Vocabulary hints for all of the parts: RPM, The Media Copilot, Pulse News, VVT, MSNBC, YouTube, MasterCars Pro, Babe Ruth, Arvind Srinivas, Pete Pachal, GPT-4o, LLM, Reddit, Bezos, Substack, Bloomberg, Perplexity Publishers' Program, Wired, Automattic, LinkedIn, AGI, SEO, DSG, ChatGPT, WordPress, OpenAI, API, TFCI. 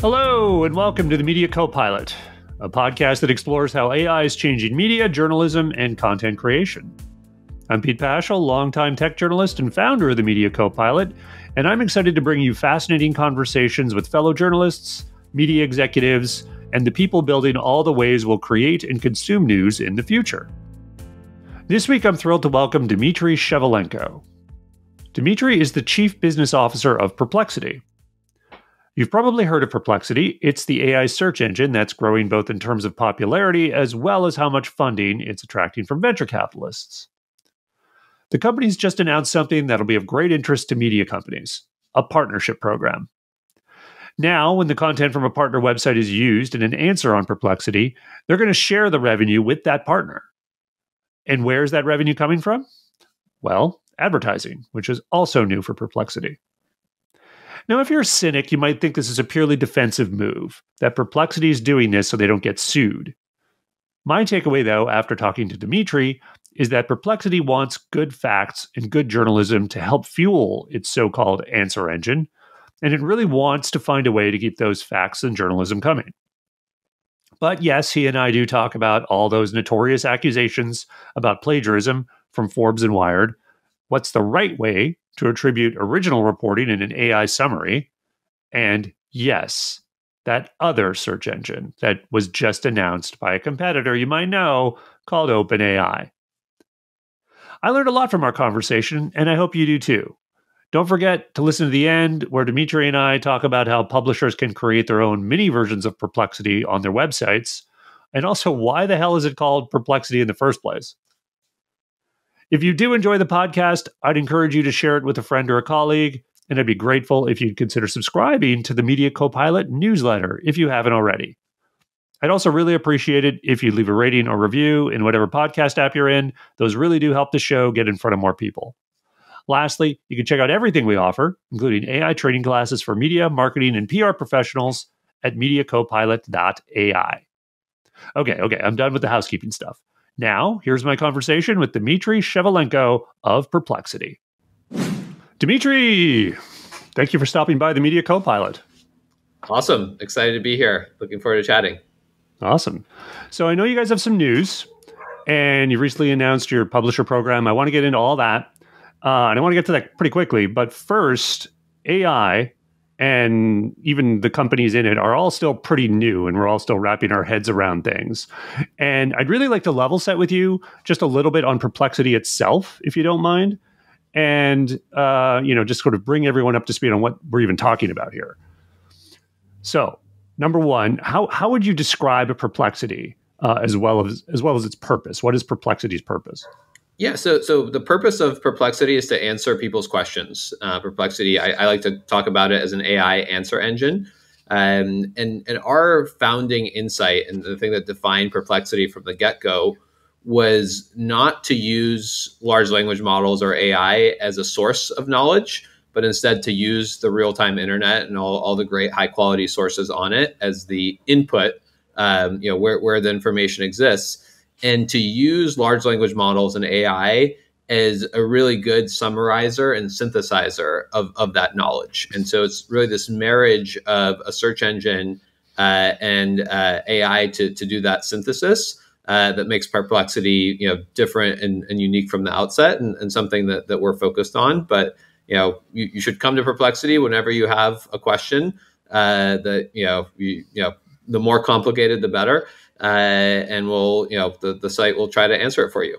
Hello, and welcome to The Media Copilot, a podcast that explores how AI is changing media, journalism, and content creation. I'm Pete Pachal, longtime tech journalist and founder of The Media Copilot, and I'm excited to bring you fascinating conversations with fellow journalists, media executives, and the people building all the ways we'll create and consume news in the future. This week, I'm thrilled to welcome Dmitry Shevelenko. Dmitry is the Chief Business Officer of Perplexity. You've probably heard of Perplexity. It's the AI search engine that's growing both in terms of popularity as well as how much funding it's attracting from venture capitalists. The company's just announced something that'll be of great interest to media companies, a partnership program. Now, when the content from a partner website is used in an answer on Perplexity, they're going to share the revenue with that partner. And where is that revenue coming from? Well, advertising, which is also new for Perplexity. Now, if you're a cynic, you might think this is a purely defensive move, that Perplexity is doing this so they don't get sued. My takeaway, though, after talking to Dmitry, is that Perplexity wants good facts and good journalism to help fuel its so-called answer engine, and it really wants to find a way to keep those facts and journalism coming. But yes, he and I do talk about all those notorious accusations about plagiarism from Forbes and Wired. What's the right way to attribute original reporting in an AI summary, and yes, that other search engine that was just announced by a competitor you might know called OpenAI. I learned a lot from our conversation, and I hope you do too. Don't forget to listen to the end, where Dmitry and I talk about how publishers can create their own mini versions of Perplexity on their websites, and also why the hell is it called Perplexity in the first place? If you do enjoy the podcast, I'd encourage you to share it with a friend or a colleague, and I'd be grateful if you'd consider subscribing to the Media Copilot newsletter if you haven't already. I'd also really appreciate it if you leave a rating or review in whatever podcast app you're in. Those really do help the show get in front of more people. Lastly, you can check out everything we offer, including AI training classes for media, marketing, and PR professionals at mediacopilot.ai. Okay, I'm done with the housekeeping stuff. Now, here's my conversation with Dmitry Shevelenko of Perplexity. Dmitry, thank you for stopping by the Media Copilot. Awesome. Excited to be here. Looking forward to chatting. Awesome. So I know you guys have some news, and you recently announced your publisher program. I want to get into all that, and I want to get to that pretty quickly. But first, AI and even the companies in it are all still pretty new, and we're all still wrapping our heads around things. And I'd really like to level set with you just a little bit on Perplexity itself, if you don't mind, and just sort of bring everyone up to speed on what we're even talking about here. So, number one, how would you describe a Perplexity as well as its purpose? What is Perplexity's purpose? Yeah, so the purpose of Perplexity is to answer people's questions. Perplexity, I like to talk about it as an AI answer engine. And our founding insight and the thing that defined Perplexity from the get-go was not to use large language models or AI as a source of knowledge, but instead to use the real-time internet and all the great high-quality sources on it as the input, where the information exists, and to use large language models and AI as a really good summarizer and synthesizer of that knowledge. And so it's really this marriage of a search engine and AI to do that synthesis that makes Perplexity, different and unique from the outset, and something that we're focused on. But, you should come to Perplexity whenever you have a question that the more complicated, the better. And we'll, the site will try to answer it for you.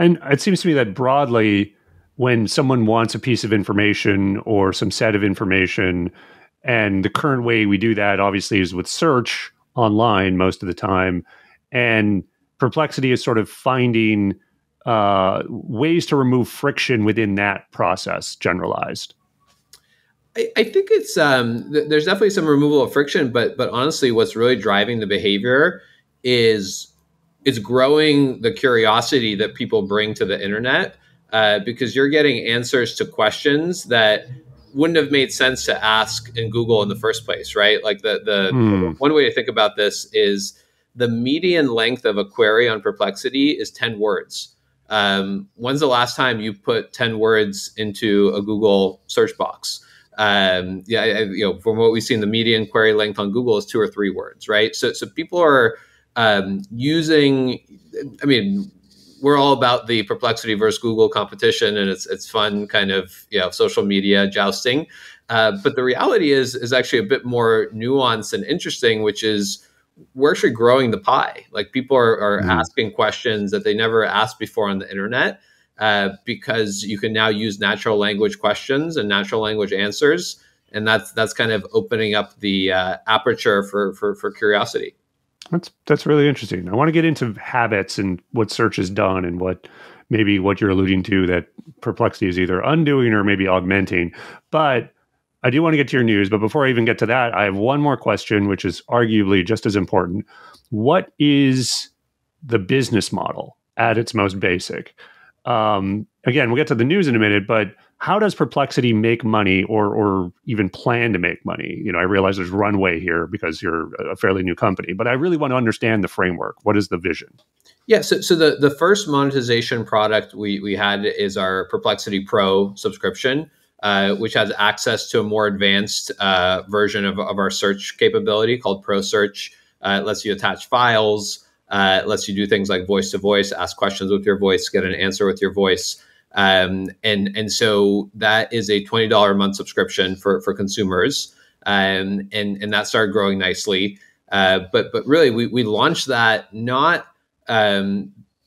And it seems to me that broadly, when someone wants a piece of information or some set of information, and the current way we do that obviously is with search online most of the time, and Perplexity is sort of finding ways to remove friction within that process, generalized. I think it's there's definitely some removal of friction, but honestly, what's really driving the behavior is growing the curiosity that people bring to the internet, because you're getting answers to questions that wouldn't have made sense to ask in Google in the first place, right? Like one way to think about this is the median length of a query on Perplexity is 10 words. When's the last time you put 10 words into a Google search box? From what we've seen, the median query length on Google is 2 or 3 words, right? So people are using, I mean, we're all about the Perplexity versus Google competition, and it's fun kind of, social media jousting. But the reality is actually a bit more nuanced and interesting, which is we're actually growing the pie. Like people are asking questions that they never asked before on the internet, because you can now use natural language questions and natural language answers. And that's kind of opening up the aperture for curiosity. That's really interesting. I want to get into habits and what search has done and what you're alluding to that Perplexity is either undoing or maybe augmenting. But I do want to get to your news. But before I even get to that, I have one more question, which is arguably just as important. What is the business model at its most basic? Again, we'll get to the news in a minute, but how does Perplexity make money or even plan to make money? I realize there's runway here because you're a fairly new company, but I really want to understand the framework. What is the vision? Yeah, so the first monetization product we had is our Perplexity Pro subscription, which has access to a more advanced version of our search capability called Pro Search. It lets you attach files. It lets you do things like voice-to-voice, ask questions with your voice, get an answer with your voice. And so that is a $20 a month subscription for consumers. And that started growing nicely. But really we launched that not,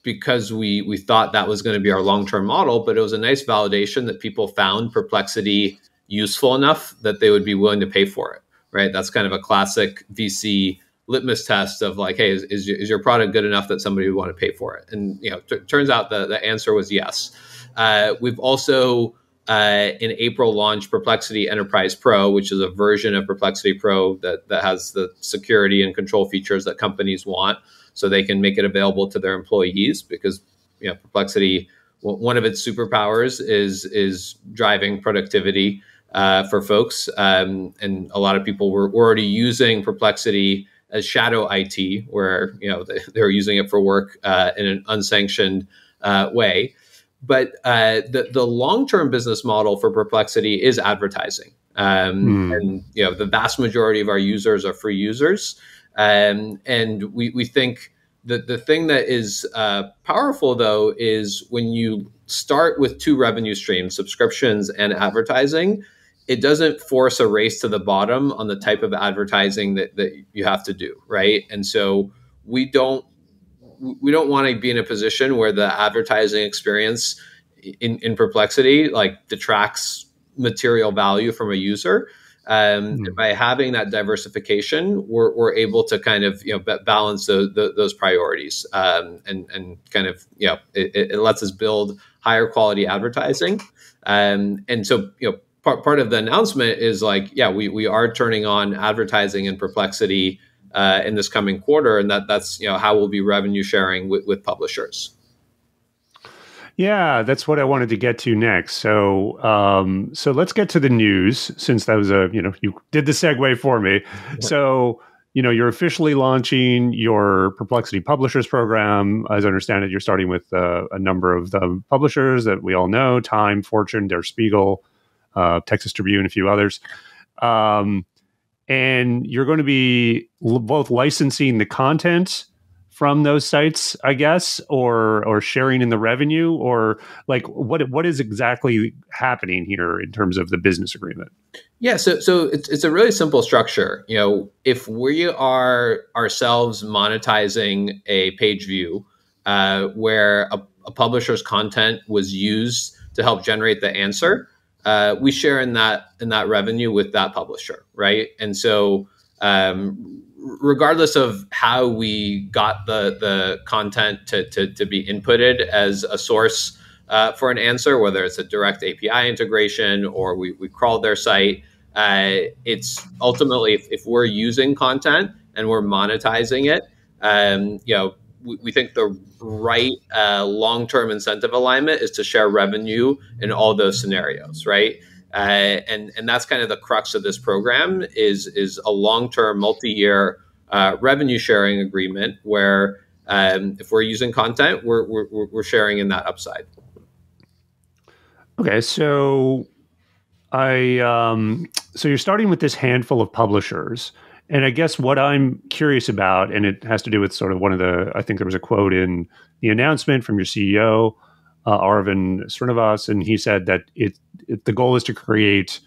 because we thought that was going to be our long-term model, but it was a nice validation that people found Perplexity useful enough that they would be willing to pay for it, right? That's kind of a classic VC litmus test of like, hey, is your product good enough that somebody would want to pay for it? And turns out the answer was yes. We've also, in April, launched Perplexity Enterprise Pro, which is a version of Perplexity Pro that has the security and control features that companies want, so they can make it available to their employees. Because Perplexity, one of its superpowers is driving productivity for folks, and a lot of people were already using Perplexity as shadow IT, where they're using it for work in an unsanctioned way. But the long-term business model for Perplexity is advertising, and the vast majority of our users are free users, and we think that the thing that is powerful though is when you start with 2 revenue streams, subscriptions and advertising. It doesn't force a race to the bottom on the type of advertising that you have to do, right? And so we don't want to be in a position where the advertising experience in Perplexity like detracts material value from a user. By having that diversification, we're able to kind of balance those priorities, and kind of it lets us build higher quality advertising, and so part of the announcement is like, we are turning on advertising in Perplexity in this coming quarter, and that's how we'll be revenue sharing with publishers. Yeah, that's what I wanted to get to next. So let's get to the news, since that was you did the segue for me. Yeah. So you're officially launching your Perplexity Publishers Program. As I understand it, you're starting with a number of the publishers that we all know: Time, Fortune, Der Spiegel, Texas Tribune, a few others. And you're going to be both licensing the content from those sites, I guess, or sharing in the revenue, or like what is exactly happening here in terms of the business agreement? Yeah, so it's a really simple structure. If we are ourselves monetizing a page view where a publisher's content was used to help generate the answer, we share in that revenue with that publisher, right? And so regardless of how we got the content to be inputted as a source for an answer, whether it's a direct API integration or we crawled their site, it's ultimately, if we're using content and we're monetizing it, we think the right long-term incentive alignment is to share revenue in all those scenarios, right? And that's kind of the crux of this program is a long-term, multi-year revenue sharing agreement where if we're using content, we're sharing in that upside. Okay, so So you're starting with this handful of publishers. And I guess what I'm curious about, and it has to do with sort of one of the, I think there was a quote in the announcement from your CEO, Arvind Srinivas, and he said that the goal is to create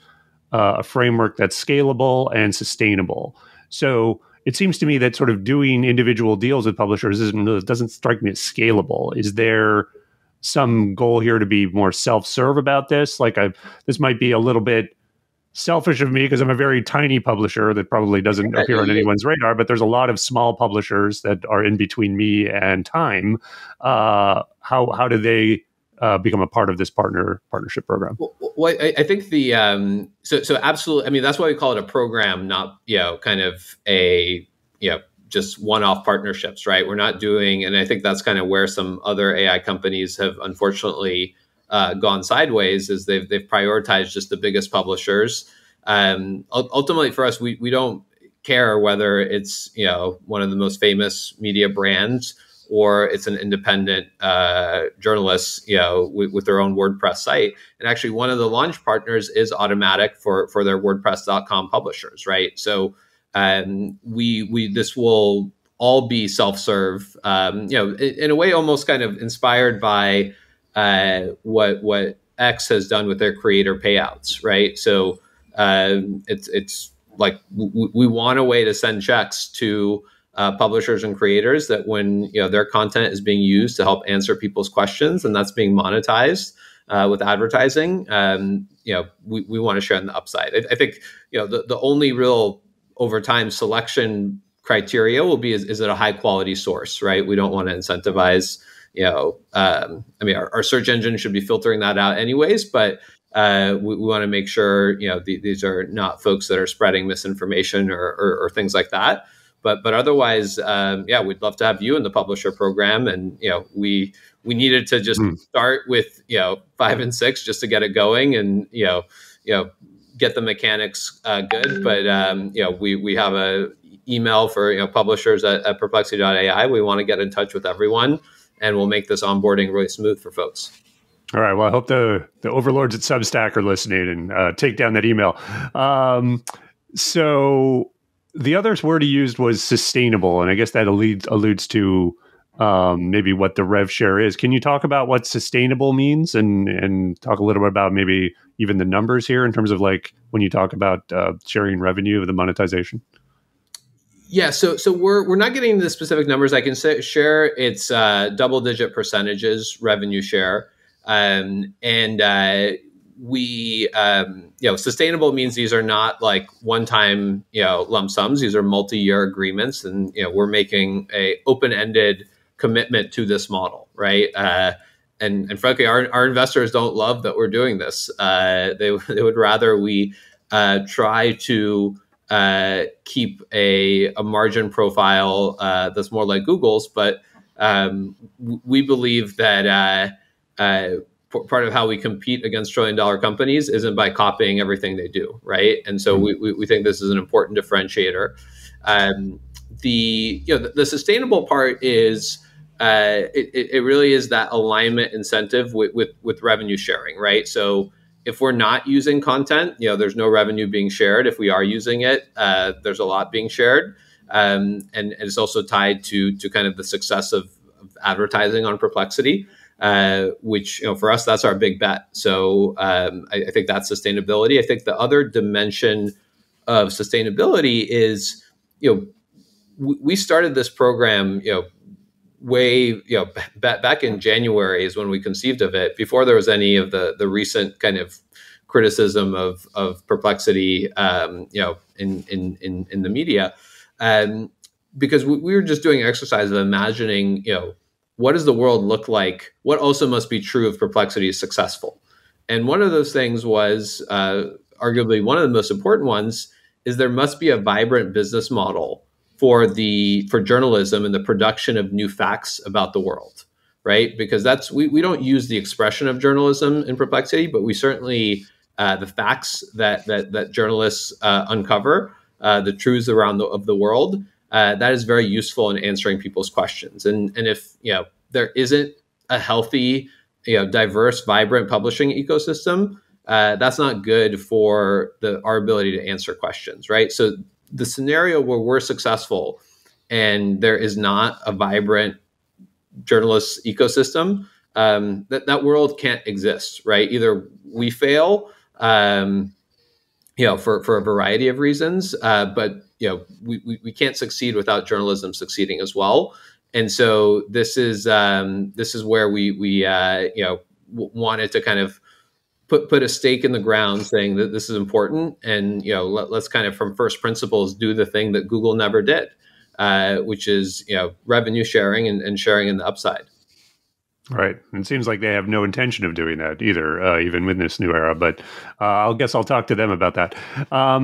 a framework that's scalable and sustainable. So it seems to me that sort of doing individual deals with publishers doesn't strike me as scalable. Is there some goal here to be more self-serve about this? Like, this might be a little bit selfish of me because I'm a very tiny publisher that probably doesn't appear on anyone's radar, but there's a lot of small publishers that are in between me and time. How do they become a part of this partnership program? Well, I think the so absolutely. I mean, that's why we call it a program, not kind of a just one-off partnerships, right? We're not doing, and I think that's kind of where some other AI companies have unfortunately gone sideways, is they've prioritized just the biggest publishers. Ultimately, for us, we don't care whether it's one of the most famous media brands, or it's an independent journalist, with their own WordPress site. And actually, one of the launch partners is Automattic for their WordPress.com publishers, right? So this will all be self-serve, in a way, almost kind of inspired by what X has done with their creator payouts, right? So it's like we want a way to send checks to publishers and creators that when their content is being used to help answer people's questions, and that's being monetized with advertising, we want to share in the upside. I think the only real over time selection criteria will be is it a high quality source, right? We don't want to incentivize our search engine should be filtering that out anyways, but we want to make sure these are not folks that are spreading misinformation or things like that. But otherwise, we'd love to have you in the publisher program. And, we needed to just start with, 5 and 6 just to get it going and, get the mechanics good. But, we have a email for, publishers at perplexity.ai. We want to get in touch with everyone, and we'll make this onboarding really smooth for folks. All right. Well, I hope the overlords at Substack are listening and take down that email. The other word he used was sustainable, and I guess that alludes to maybe what the rev share is. Can you talk about what sustainable means and talk a little bit about maybe even the numbers here in terms of like when you talk about sharing revenue of the monetization? Yeah, so we're not getting the specific numbers. I can share it's double-digit percentages revenue share, sustainable means these are not like one-time, lump sums. These are multi-year agreements, and, we're making a open-ended commitment to this model, right? And frankly, our investors don't love that we're doing this. They would rather we try to keep a margin profile that's more like Google's, but we believe that part of how we compete against trillion-dollar companies isn't by copying everything they do, right? And so we think this is an important differentiator. The sustainable part is it really is that alignment incentive with revenue sharing, right? So if we're not using content, there's no revenue being shared. If we are using it, there's a lot being shared, and it's also tied to kind of the success of advertising on Perplexity. Which, for us, that's our big bet. So I think that's sustainability. I think the other dimension of sustainability is, we started this program, back in January is when we conceived of it, before there was any of the recent kind of criticism of Perplexity, in the media, because we were just doing an exercise of imagining, what does the world look like? What also must be true if Perplexity is successful? And one of those things was, arguably one of the most important ones, is there must be a vibrant business model for journalism and the production of new facts about the world, right? Because we don't use the expression of journalism in Perplexity, but we certainly, the facts that journalists uncover, the truths around of the world, that is very useful in answering people's questions. And if there isn't a healthy, diverse, vibrant publishing ecosystem, That's not good for our ability to answer questions, right? So the scenario where we're successful and there is not a vibrant journalist ecosystem, that world can't exist, right? Either we fail, for a variety of reasons, but we can't succeed without journalism succeeding as well. And so this is where we wanted to kind of put a stake in the ground, saying that this is important, and let's kind of from first principles do the thing that Google never did, which is revenue sharing and sharing in the upside. Right. And it seems like they have no intention of doing that either, even with this new era. But I guess I'll talk to them about that.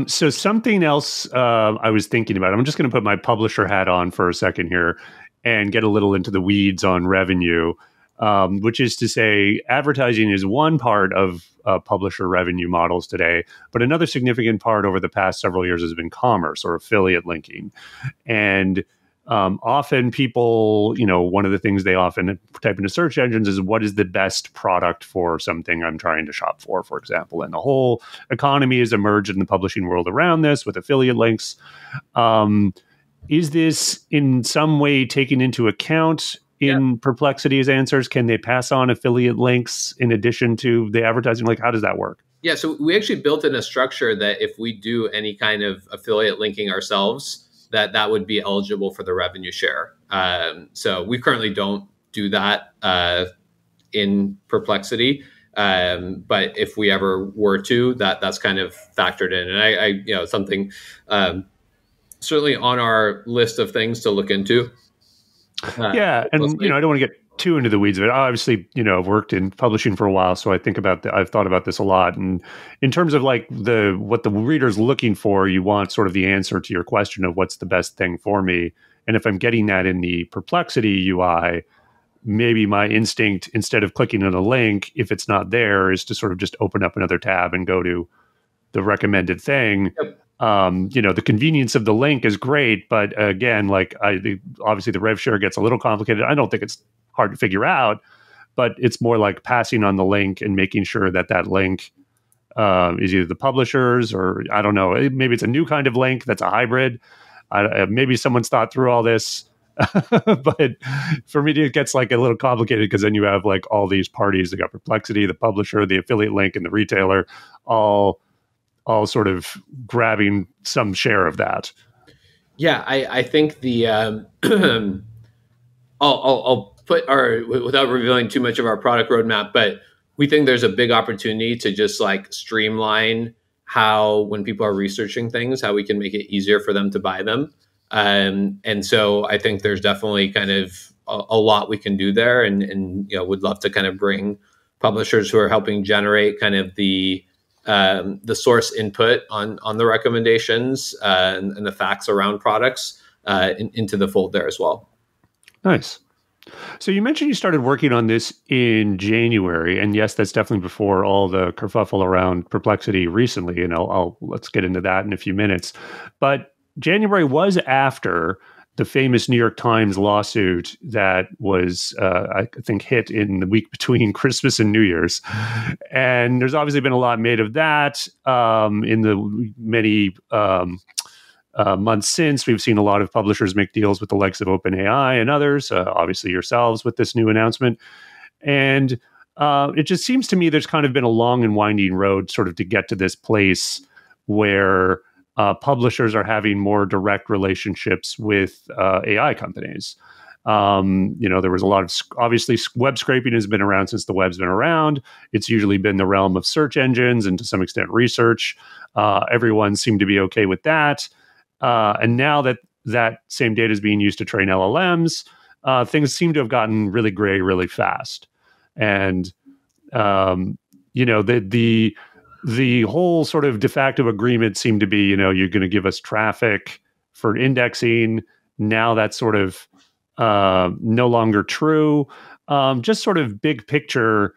So something else I was thinking about, I'm just going to put my publisher hat on for a second here and get a little into the weeds on revenue, which is to say advertising is one part of publisher revenue models today. But another significant part over the past several years has been commerce or affiliate linking. And often people, one of the things they often type into search engines is what is the best product for something I'm trying to shop for example. And the whole economy has emerged in the publishing world around this with affiliate links. Is this in some way taken into account in Perplexity's answers? Can they pass on affiliate links in addition to the advertising? Like, how does that work? Yeah, so we actually built in a structure that if we do any kind of affiliate linking ourselves, that would be eligible for the revenue share. So we currently don't do that in Perplexity. But if we ever were to, that's kind of factored in. And I something certainly on our list of things to look into. I don't want to get too into the weeds of it. I obviously, I've worked in publishing for a while, so I think about I've thought about this a lot. And in terms of like what the reader's looking for, you want sort of the answer to your question of what's the best thing for me. And if I'm getting that in the Perplexity UI, maybe my instinct, instead of clicking on a link, if it's not there, is to sort of just open up another tab and go to the recommended thing. Yep. The convenience of the link is great, but again, obviously the rev share gets a little complicated. I don't think it's hard to figure out, but it's more like passing on the link and making sure that link is either the publisher's or I don't know, maybe it's a new kind of link that's a hybrid. Maybe someone's thought through all this, but for me, it gets a little complicated because then you have all these parties. You got Perplexity, the publisher, the affiliate link, and the retailer all sort of grabbing some share of that. Yeah, I think the I'll put our, without revealing too much of our product roadmap, but we think there's a big opportunity to just streamline how, when people are researching things, how we can make it easier for them to buy them. And so I think there's definitely kind of a lot we can do there, and would love to kind of bring publishers who are helping generate kind of the source input on the recommendations and the facts around products into the fold there as well. Nice. So you mentioned you started working on this in January, and yes, that's definitely before all the kerfuffle around Perplexity recently, and let's get into that in a few minutes. But January was after the famous New York Times lawsuit that was, I think, hit in the week between Christmas and New Year's. And there's obviously been a lot made of that. In the many months since, we've seen a lot of publishers make deals with the likes of OpenAI and others, obviously yourselves with this new announcement. And it just seems to me there's kind of been a long and winding road sort of to get to this place where publishers are having more direct relationships with AI companies. There was a lot of, obviously, web scraping has been around since the web's been around. It's usually been the realm of search engines and to some extent research. Everyone seemed to be okay with that. And now that same data is being used to train LLMs, things seem to have gotten really gray really fast. And, the whole sort of de facto agreement seemed to be, you're going to give us traffic for indexing. Now that's sort of no longer true. Just sort of big picture,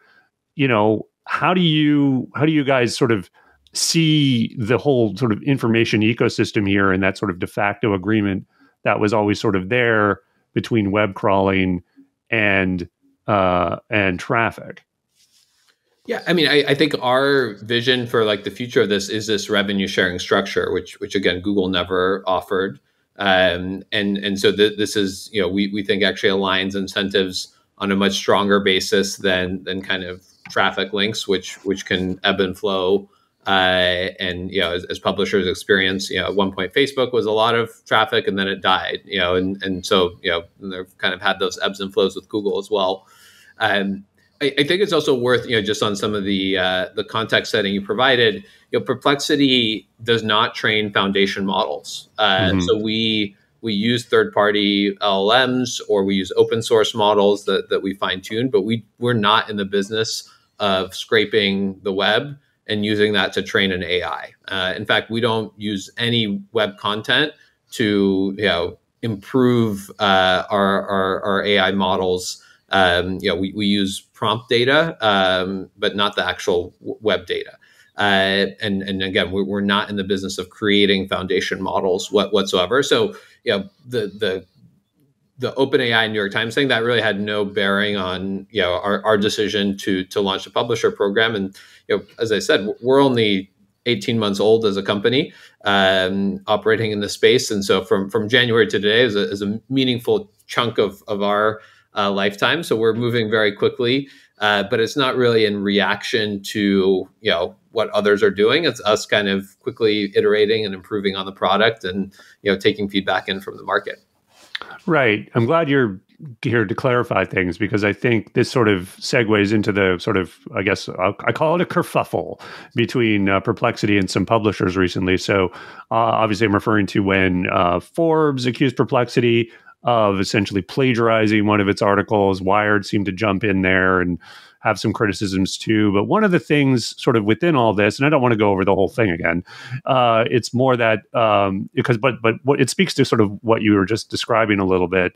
how do you guys sort of see the whole sort of information ecosystem here and that sort of de facto agreement that was always sort of there between web crawling and traffic? Yeah, I mean, I think our vision for like the future of this is this revenue sharing structure, which again, Google never offered. And so this is, you know, we think actually aligns incentives on a much stronger basis than kind of traffic links, which can ebb and flow. And, you know, as publishers experience, you know, at one point, Facebook was a lot of traffic and then it died, you know, and so, you know, they've kind of had those ebbs and flows with Google as well. I think it's also worth, you know, just on some of the context setting you provided, you know, Perplexity does not train foundation models. So we use third-party LLMs or we use open source models that we fine-tune, but we're not in the business of scraping the web and using that to train an AI. In fact, we don't use any web content to, you know, improve our AI models. You know, we use prompt data, but not the actual web data. And again, we're not in the business of creating foundation models whatsoever. So, you know, the OpenAI New York Times thing, that really had no bearing on, you know, our decision to launch a publisher program. And, you know, as I said, we're only 18 months old as a company, operating in this space. And so from January to today is a meaningful chunk of our lifetime. So we're moving very quickly, but it's not really in reaction to, you know, what others are doing. It's us kind of quickly iterating and improving on the product and, you know, taking feedback in from the market. Right. I'm glad you're here to clarify things, because I think this sort of segues into the sort of, I guess, I call it a kerfuffle between Perplexity and some publishers recently. So obviously I'm referring to when Forbes accused Perplexity of essentially plagiarizing one of its articles. Wired seemed to jump in there and have some criticisms too. But one of the things sort of within all this, and I don't want to go over the whole thing again, it's more that because but what it speaks to sort of what you were just describing a little bit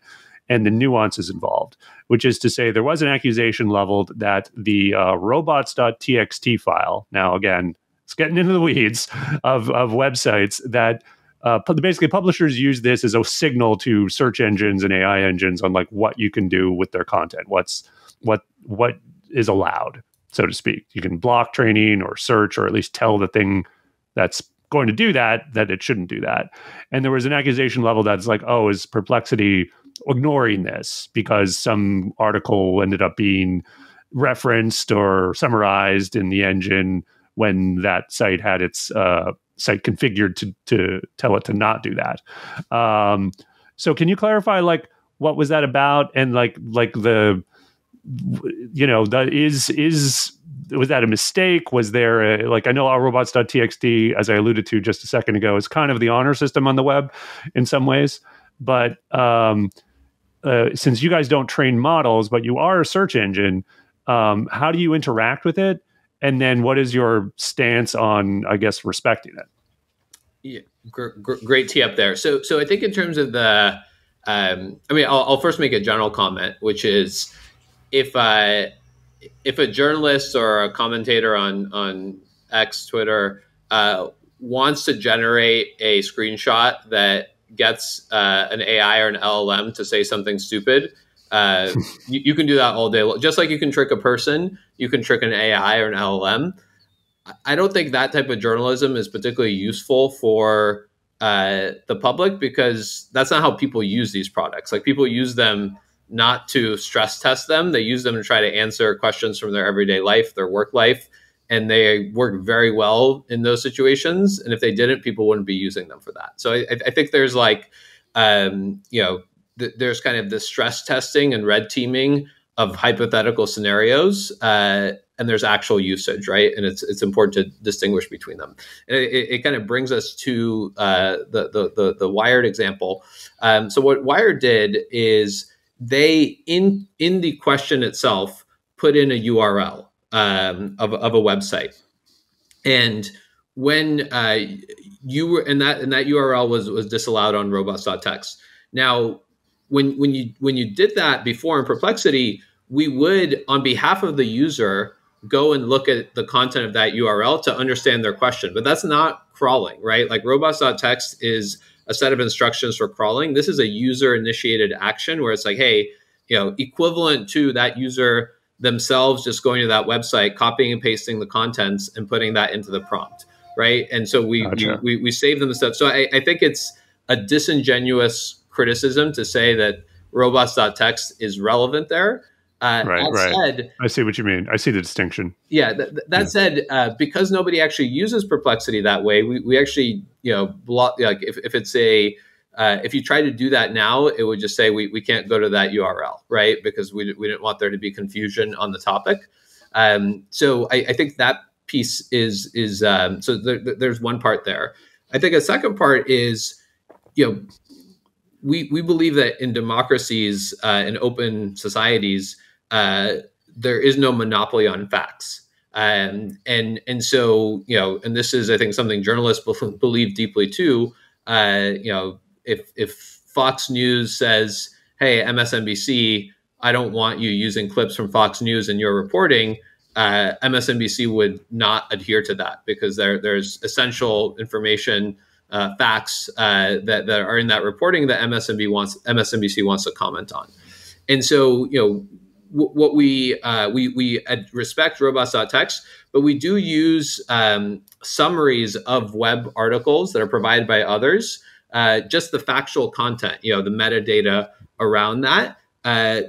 and the nuances involved, which is to say there was an accusation leveled that the robots.txt file, now again, it's getting into the weeds of websites that basically, publishers use this as a signal to search engines and AI engines on like what you can do with their content, what is allowed, so to speak. You can block training or search, or at least tell the thing that's going to do that it shouldn't do that. And there was an accusation level that's like, oh, is Perplexity ignoring this because some article ended up being referenced or summarized in the engine when that site had its site configured to tell it to not do that. So can you clarify, like, what was that about? And like the, you know, that was that a mistake? Was there I know our robots.txt, as I alluded to just a second ago, is kind of the honor system on the web in some ways, but since you guys don't train models, but you are a search engine, how do you interact with it? And then what is your stance on, I guess, respecting it? Yeah, great tee up there. So I think in terms of the, I'll first make a general comment, which is if a journalist or a commentator on X, Twitter, wants to generate a screenshot that gets an AI or an LLM to say something stupid, you can do that all day long. Just like you can trick a person, you can trick an AI or an LLM. I don't think that type of journalism is particularly useful for the public, because that's not how people use these products. Like, people use them not to stress test them. They use them to try to answer questions from their everyday life, their work life, and they work very well in those situations. And if they didn't, people wouldn't be using them for that. So I think there's there's kind of the stress testing and red teaming of hypothetical scenarios, and there's actual usage, right? And it's important to distinguish between them. And it kind of brings us to the Wired example. So what Wired did is they in the question itself put in a URL of a website, and when you were and that URL was disallowed on robots.txt. Now, when you did that before in Perplexity, we would, on behalf of the user, go and look at the content of that URL to understand their question. But that's not crawling, right? Like, robots.txt is a set of instructions for crawling. This is a user-initiated action where it's like, hey, you know, equivalent to that user themselves just going to that website, copying and pasting the contents and putting that into the prompt, right? And so we save them the stuff. So I think it's a disingenuous criticism to say that robots.txt is relevant there. That said, I see what you mean. I see the distinction. Yeah. That said, because nobody actually uses Perplexity that way, we actually, you know, block, like if it's a, if you try to do that now, it would just say we can't go to that URL, right? Because we didn't want there to be confusion on the topic. So I think that piece is so there's one part there. I think a second part is, you know, we believe that in democracies and open societies, there is no monopoly on facts. And so, you know, and this is, I think, something journalists believe deeply too, you know, If Fox News says, hey, MSNBC, I don't want you using clips from Fox News in your reporting, MSNBC would not adhere to that because there's essential information, facts that are in that reporting that MSNBC wants to comment on. And so, you know, what we respect robots.txt, but we do use summaries of web articles that are provided by others. Just the factual content, you know, the metadata around that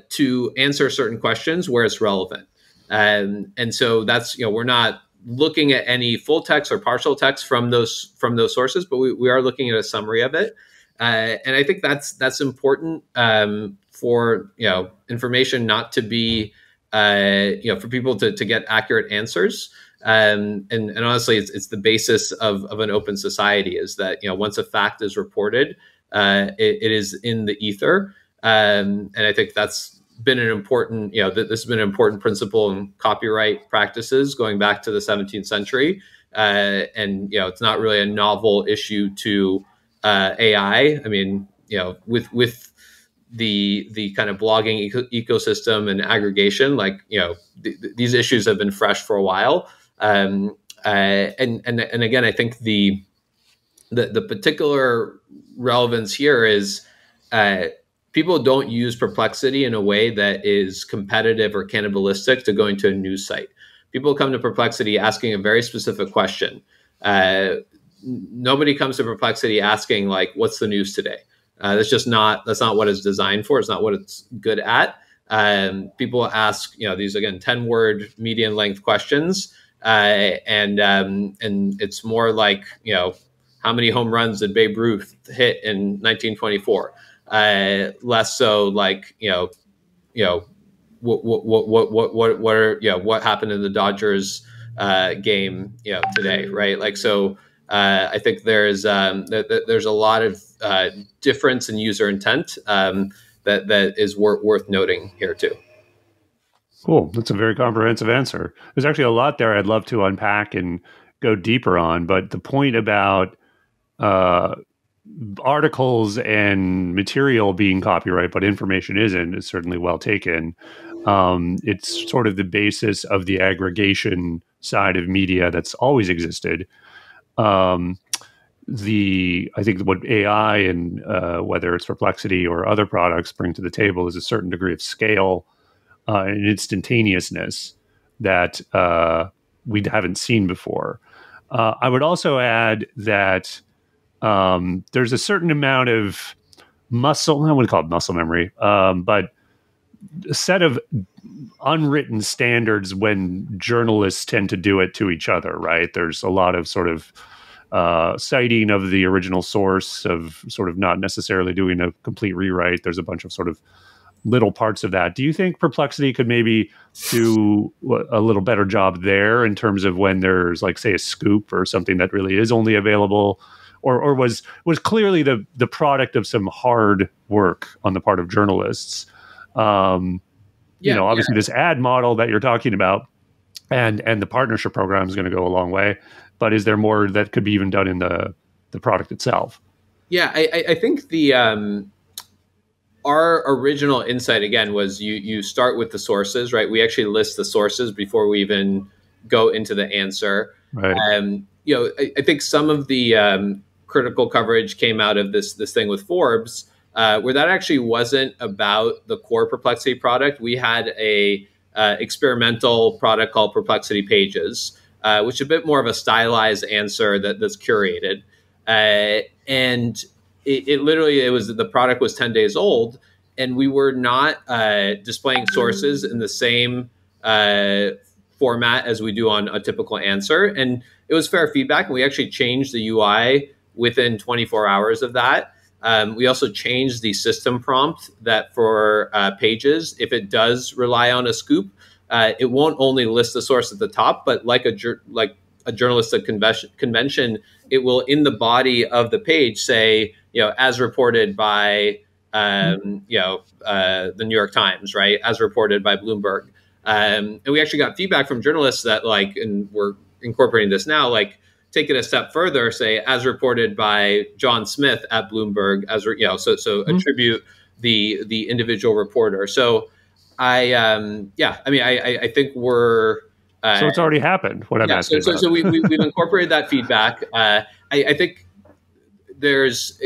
to answer certain questions where it's relevant. And so that's, you know, we're not looking at any full text or partial text from those sources, but we are looking at a summary of it. And I think that's important for, you know, information not to be, you know, for people to get accurate answers. And honestly, it's the basis of an open society is that, you know, once a fact is reported, it is in the ether. And I think that's been an important, you know, this has been an important principle in copyright practices going back to the 17th century. And, you know, it's not really a novel issue to AI. I mean, you know, with the kind of blogging ecosystem and aggregation, like, you know, these issues have been fresh for a while. And again, I think the particular relevance here is people don't use Perplexity in a way that is competitive or cannibalistic to going to a news site. People come to Perplexity asking a very specific question. Nobody comes to Perplexity asking like, what's the news today? That's not what it's designed for. It's not what it's good at. People ask, you know, these again 10-word median length questions, and it's more like, you know, how many home runs did Babe Ruth hit in 1924? Less so like, you know, what are, you know, what happened in the Dodgers game, you know, today, right? Like so. I think there's a lot of difference in user intent that is worth noting here too. Cool. That's a very comprehensive answer. There's actually a lot there I'd love to unpack and go deeper on, but the point about articles and material being copyright, but information isn't, is certainly well taken. It's sort of the basis of the aggregation side of media that's always existed. I think what AI and whether it's Perplexity or other products bring to the table is a certain degree of scale and instantaneousness that we haven't seen before. I would also add that there's a certain amount of muscle, I wouldn't call it muscle memory, but a set of unwritten standards when journalists tend to do it to each other, right? There's a lot of sort of citing of the original source, of sort of not necessarily doing a complete rewrite. There's a bunch of sort of little parts of that. Do you think Perplexity could maybe do a little better job there in terms of when there's like, say, a scoop or something that really is only available, or was clearly the product of some hard work on the part of journalists? You know, obviously this ad model that you're talking about and the partnership program is going to go a long way, but is there more that could be even done in the product itself? Yeah, I think the, our original insight again was you start with the sources, right? We actually list the sources before we even go into the answer. Right. You know, I think some of the, critical coverage came out of this thing with Forbes, where that actually wasn't about the core Perplexity product. We had a experimental product called Perplexity Pages, which is a bit more of a stylized answer that's curated. And it literally, the product was 10 days old, and we were not displaying sources in the same format as we do on a typical answer. And it was fair feedback. And we actually changed the UI within 24 hours of that. We also changed the system prompt that for Pages, if it does rely on a scoop, it won't only list the source at the top, but like a journalistic convention, it will, in the body of the page, say, as reported by, the New York Times, right? As reported by Bloomberg. And we actually got feedback from journalists that, and we're incorporating this now, take it a step further, say, as reported by John Smith at Bloomberg, attribute the individual reporter. So I think we're... so it's already happened, what I'm asking about. So we've incorporated that feedback. I think there's...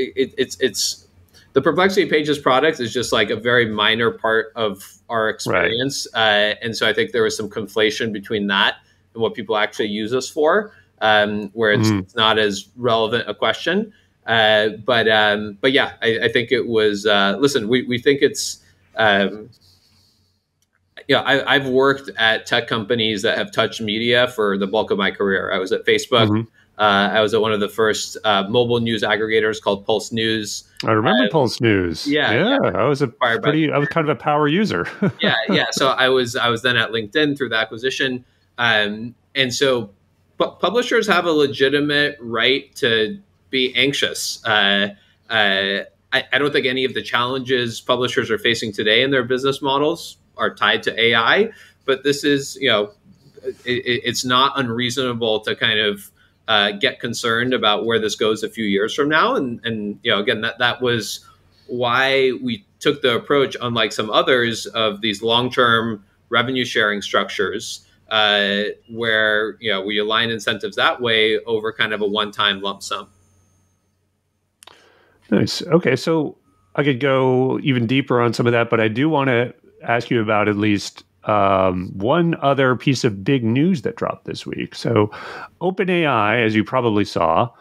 The Perplexity Pages product is just a very minor part of our experience. Right. And so I think there was some conflation between that and what people actually use us for, where it's not as relevant a question. But yeah, I think it was, listen, we think it's, I've worked at tech companies that have touched media for the bulk of my career. I was at Facebook. I was at one of the first mobile news aggregators called Pulse News. I remember Pulse News. Yeah. I was kind of a power user. Yeah. So I was then at LinkedIn through the acquisition, and so publishers have a legitimate right to be anxious. I don't think any of the challenges publishers are facing today in their business models are tied to AI, but this is it's not unreasonable to kind of get concerned about where this goes a few years from now. And again, that was why we took the approach, unlike some others, of these long-term revenue sharing structures, where, we align incentives that way over kind of a one-time lump sum. Nice. Okay. So I could go even deeper on some of that, but I do want to ask you about at least one other piece of big news that dropped this week. So OpenAI, as you probably saw,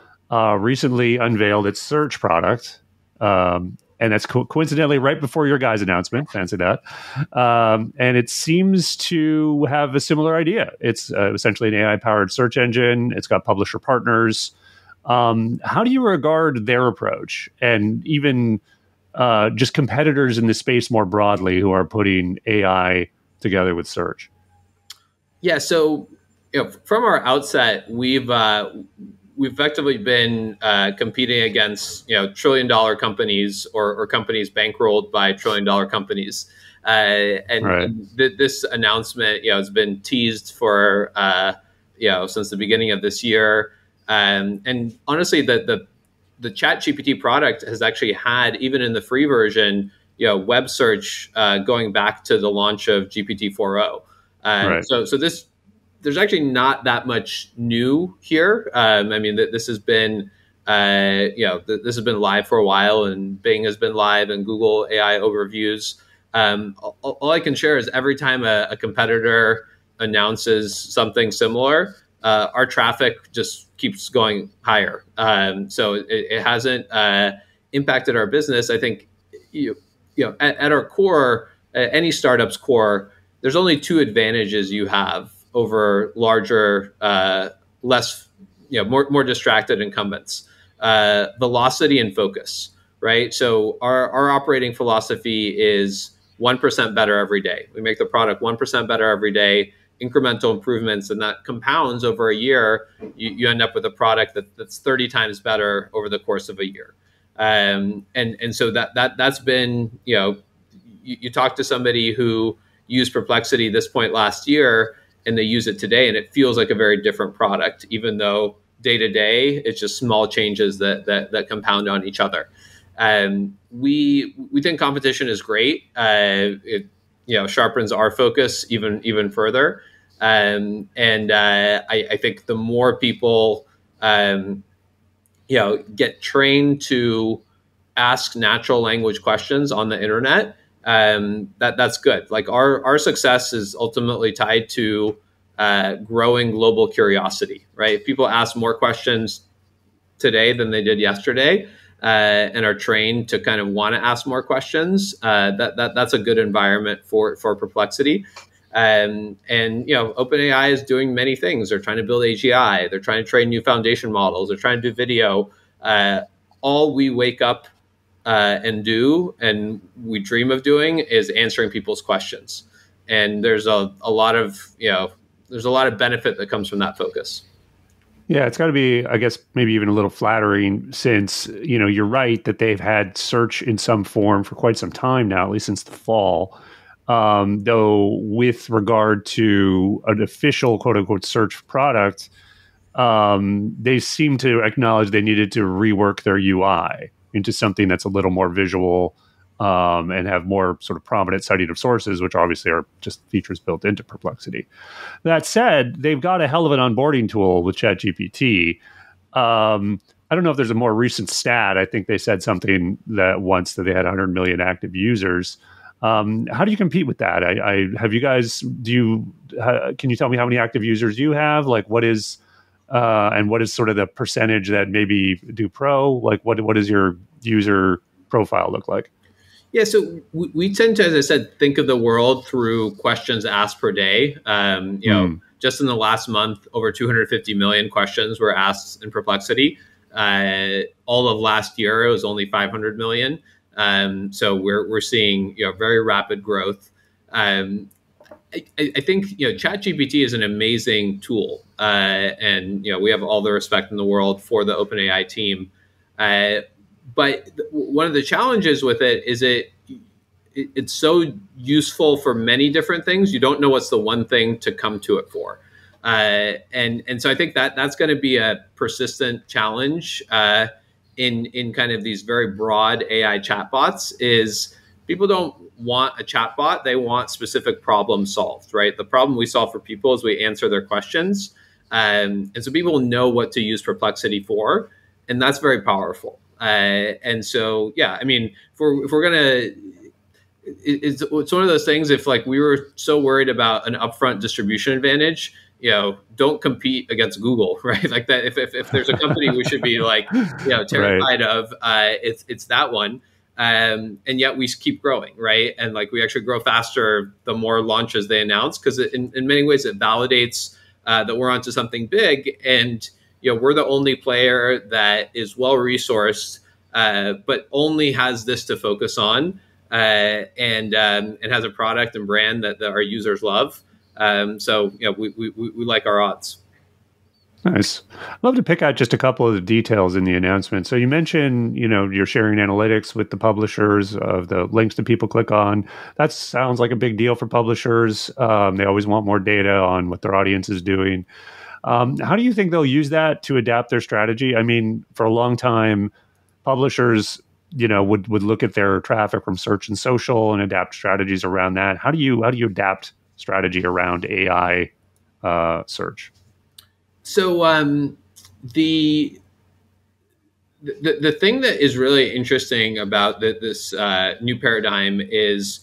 recently unveiled its search product. And that's coincidentally right before your guys' announcement. Fancy that. And it seems to have a similar idea. It's essentially an AI-powered search engine. It's got publisher partners. How do you regard their approach? And even just competitors in the space more broadly who are putting AI together with search? Yeah, so from our outset, we've effectively been competing against trillion-dollar companies or companies bankrolled by trillion-dollar companies, this announcement has been teased for since the beginning of this year, and honestly, the ChatGPT product has actually had, even in the free version, web search going back to the launch of GPT-4o. So there's actually not that much new here. I mean, this has been, this has been live for a while, and Bing has been live, and Google AI overviews. All I can share is every time a competitor announces something similar, our traffic just keeps going higher. So it hasn't impacted our business. I think at our core, any startup's core, there's only two advantages you have over larger, less, more distracted incumbents: velocity and focus. Right. So our operating philosophy is 1% better every day. We make the product 1% better every day, incremental improvements, and that compounds over a year. You end up with a product that's 30 times better over the course of a year. And so that's been, you talk to somebody who used Perplexity this point last year, and they use it today, and it feels like a very different product, even though day to day it's just small changes that compound on each other. We think competition is great. It sharpens our focus even further, and I think the more people get trained to ask natural language questions on the internet, that's good. Like our success is ultimately tied to growing global curiosity, right? People ask more questions today than they did yesterday, and are trained to kind of want to ask more questions. That's a good environment for Perplexity. And you know, OpenAI is doing many things. They're trying to build AGI. They're trying to train new foundation models. They're trying to do video. All we wake up and do, and we dream of doing, is answering people's questions. And there's a lot of, you know, there's a lot of benefit that comes from that focus. Yeah, it's got to be, I guess, maybe even a little flattering, since, you know, you're right that they've had search in some form for quite some time now, at least since the fall. Though with regard to an official quote unquote search product, they seem to acknowledge they needed to rework their UI into something that's a little more visual, and have more sort of prominent citing of sources, which obviously are just features built into Perplexity. That said, they've got a hell of an onboarding tool with ChatGPT. I don't know if there's a more recent stat. I think they said something that once that they had 100 million active users. How do you compete with that? Can you tell me how many active users you have? Like, what is, and what is sort of the percentage that maybe do pro? Like, what does your user profile look like? Yeah, so we tend to, as I said, think of the world through questions asked per day. You know, just in the last month, over 250 million questions were asked in Perplexity. All of last year, it was only 500 million. So we're seeing, you know, very rapid growth. I think, you know, ChatGPT is an amazing tool, and you know, we have all the respect in the world for the OpenAI team. But one of the challenges with it is it's so useful for many different things. You don't know what's the one thing to come to it for, and so I think that that's going to be a persistent challenge. In kind of these very broad AI chatbots is people don't want a chatbot. They want specific problems solved, right? The problem we solve for people is we answer their questions. And so people know what to use Perplexity for, and that's very powerful. And so, yeah, I mean, if we're going to, it's one of those things, if like we were so worried about an upfront distribution advantage, you know, don't compete against Google, right? Like that, if there's a company we should be like, you know, terrified of, it's that one. And yet we keep growing, right? And like we actually grow faster the more launches they announce, because in many ways it validates that we're onto something big. And, you know, we're the only player that is well-resourced, but only has this to focus on, and has a product and brand that our users love. So, you know, we like our odds. Nice. I'd love to pick out just a couple of the details in the announcement. So you mentioned, you know, you're sharing analytics with the publishers of the links that people click on. That sounds like a big deal for publishers. They always want more data on what their audience is doing. How do you think they'll use that to adapt their strategy? I mean, for a long time, publishers, you know, would look at their traffic from search and social and adapt strategies around that. How do you adapt strategy around AI search? So the thing that is really interesting about this new paradigm is,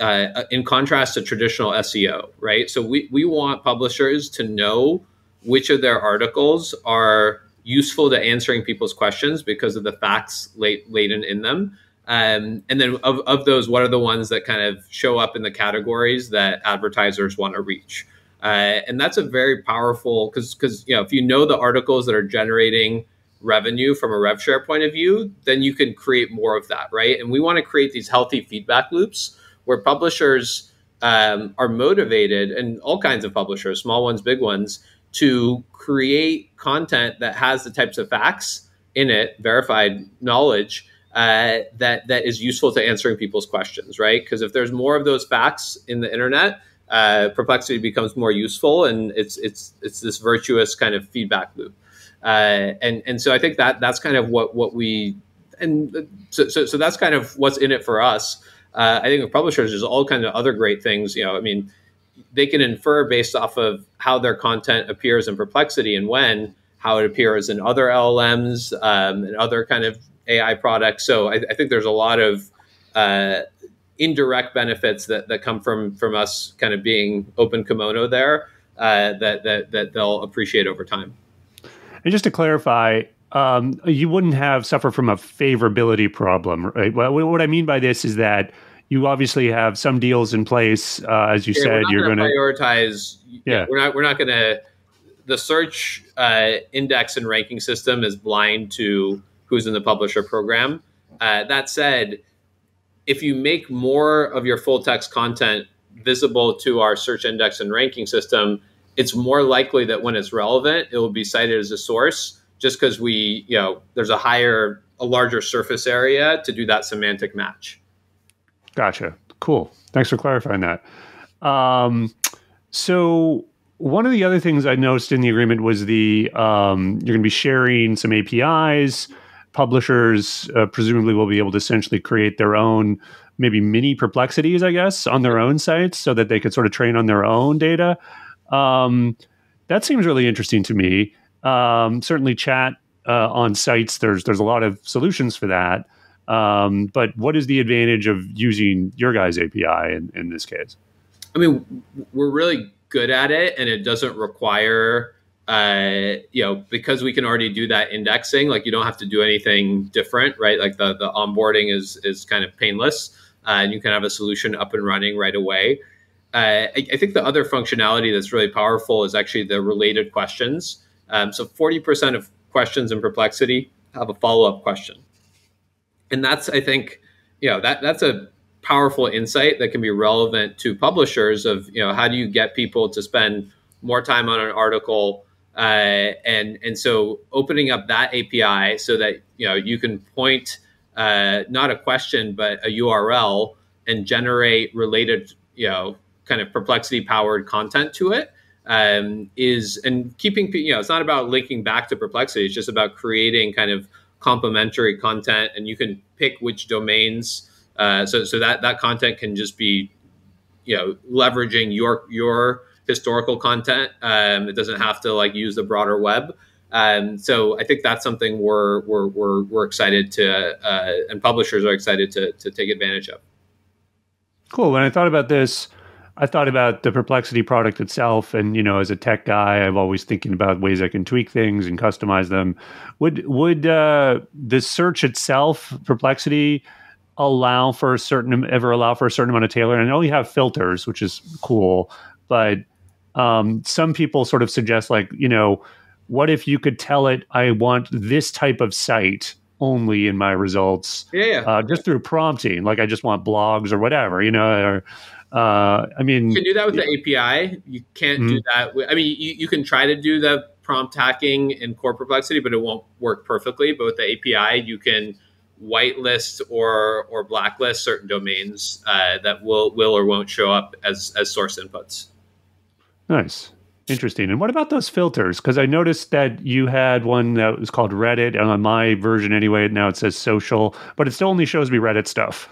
in contrast to traditional SEO, right? So we want publishers to know which of their articles are useful to answering people's questions because of the facts latent in them. And then of those, what are the ones that kind of show up in the categories that advertisers want to reach? And that's a very powerful, because you know, if you know the articles that are generating revenue from a rev share point of view, then you can create more of that, right? And we want to create these healthy feedback loops where publishers are motivated, and all kinds of publishers, small ones, big ones, to create content that has the types of facts in it, verified knowledge, that is useful to answering people's questions, right? Because if there's more of those facts in the internet, Perplexity becomes more useful, and it's this virtuous kind of feedback loop. And so I think that's kind of what we, and so that's kind of what's in it for us. I think with publishers, there's all kinds of other great things. You know, I mean, they can infer based off of how their content appears in Perplexity and when, how it appears in other LLMs and other kind of AI products. So I think there's a lot of indirect benefits that come from us kind of being open kimono there that they'll appreciate over time. And just to clarify, you wouldn't suffer from a favorability problem, right? Well, what I mean by this is that you obviously have some deals in place, as you said. You're going to prioritize. Yeah, we're not going to. The search index and ranking system is blind to who's in the publisher program. That said, if you make more of your full text content visible to our search index and ranking system, it's more likely that when it's relevant, it will be cited as a source, just because there's a larger surface area to do that semantic match. Gotcha. Cool. Thanks for clarifying that. So one of the other things I noticed in the agreement was you're going to be sharing some APIs. Publishers presumably will be able to essentially create their own, maybe mini perplexities, I guess, on their own sites so that they could sort of train on their own data. That seems really interesting to me. Certainly chat on sites, there's a lot of solutions for that. But what is the advantage of using your guys' API in this case? I mean, we're really good at it, and it doesn't require, because we can already do that indexing, like you don't have to do anything different, right? Like the onboarding is kind of painless, and you can have a solution up and running right away. I think the other functionality that's really powerful is actually the related questions. So 40% of questions in Perplexity have a follow-up question. And that's, I think, that's a powerful insight that can be relevant to publishers of, how do you get people to spend more time on an article? And so opening up that API so that, you can point not a question, but a URL and generate related, kind of Perplexity powered content to it it's not about linking back to Perplexity. It's just about creating kind of complementary content, and you can pick which domains. So that content can just be, leveraging your historical content. It doesn't have to use the broader web. So I think that's something we're excited to, and publishers are excited to take advantage of. Cool. When I thought about this, I thought about the Perplexity product itself, and as a tech guy, I'm always thinking about ways I can tweak things and customize them. Would the search itself, Perplexity, allow for a certain amount of tailoring? I know you have filters, which is cool, but some people sort of suggest, what if you could tell it, I want this type of site only in my results? Yeah. Just through prompting, I just want blogs or whatever, or. You can do that with the API. You can't do that. You can try to do the prompt hacking in core Perplexity, but it won't work perfectly. But with the API, you can whitelist or blacklist certain domains that will or won't show up as source inputs. Nice. Interesting. And what about those filters? Because I noticed that you had one that was called Reddit, and on my version anyway, now it says social, but it still only shows me Reddit stuff.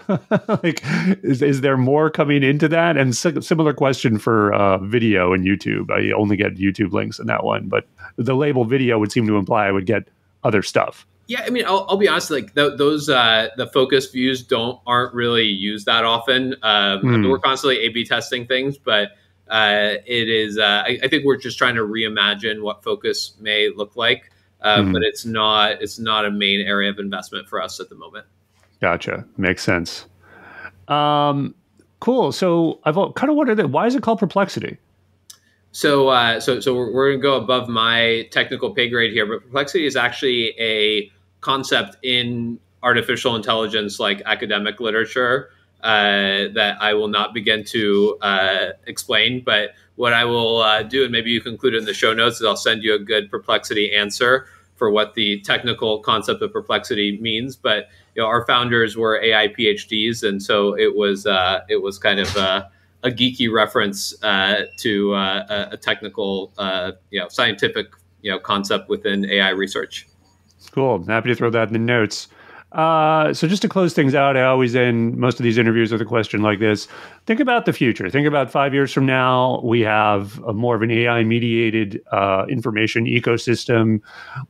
Is there more coming into that? And similar question for video and YouTube. I only get YouTube links in that one, but the label video would seem to imply I would get other stuff. Yeah, I mean, I'll be honest. The focus views aren't really used that often. I mean, we're constantly A/B testing things, but. It is. I think we're just trying to reimagine what focus may look like, but it's not a main area of investment for us at the moment. Gotcha. Makes sense. Cool. So I've kind of wondered that. Why is it called Perplexity? So we're going to go above my technical pay grade here, but Perplexity is actually a concept in artificial intelligence, like academic literature. That I will not begin to explain, but what I will do, and maybe you can include it in the show notes, is I'll send you a good Perplexity answer for what the technical concept of Perplexity means. But our founders were AI PhDs, and so it was kind of a geeky reference to a technical, scientific, concept within AI research. Cool. I'm happy to throw that in the notes. So just to close things out, I always end most of these interviews with a question like this. Think about the future. Think about 5 years from now, we have more of an AI-mediated information ecosystem.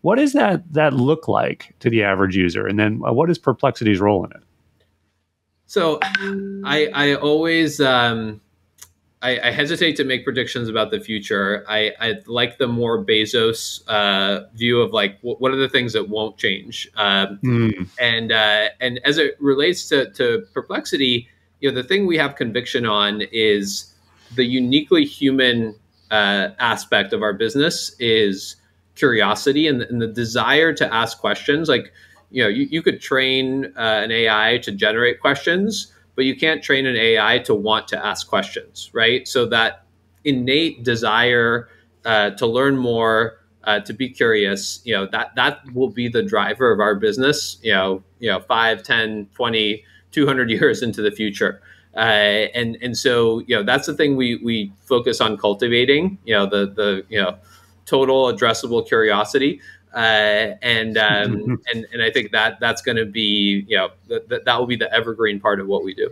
What does that look like to the average user? And then what is Perplexity's role in it? So I always I hesitate to make predictions about the future. I like the more Bezos view of like, what are the things that won't change? And as it relates to Perplexity, you know, the thing we have conviction on is the uniquely human aspect of our business is curiosity and the desire to ask questions. Like, you know, you could train an AI to generate questions, but you can't train an AI to want to ask questions, right? So that innate desire to learn more, to be curious, you know, that will be the driver of our business, you know, 5, 10, 20, 200 years into the future. And so, you know, that's the thing we focus on cultivating, you know, the total addressable curiosity. And I think that's going to be, you know, that will be the evergreen part of what we do.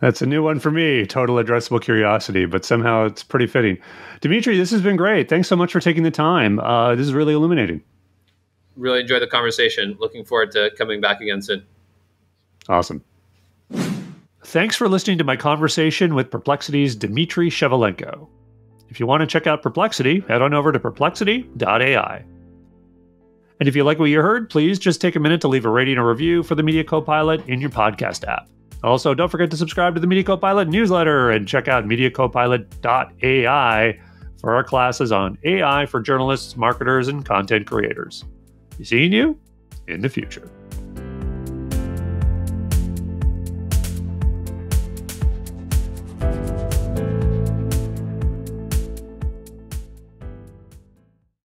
That's a new one for me, total addressable curiosity, but somehow it's pretty fitting. Dmitry, this has been great. Thanks so much for taking the time. This is really illuminating. Really enjoyed the conversation. Looking forward to coming back again soon. Awesome. Thanks for listening to my conversation with Perplexity's Dmitry Shevelenko. If you want to check out Perplexity, head on over to perplexity.ai. And if you like what you heard, please just take a minute to leave a rating or review for The Media Copilot in your podcast app. Also, don't forget to subscribe to The Media Copilot newsletter and check out mediacopilot.ai for our classes on AI for journalists, marketers, and content creators. Seeing you in the future.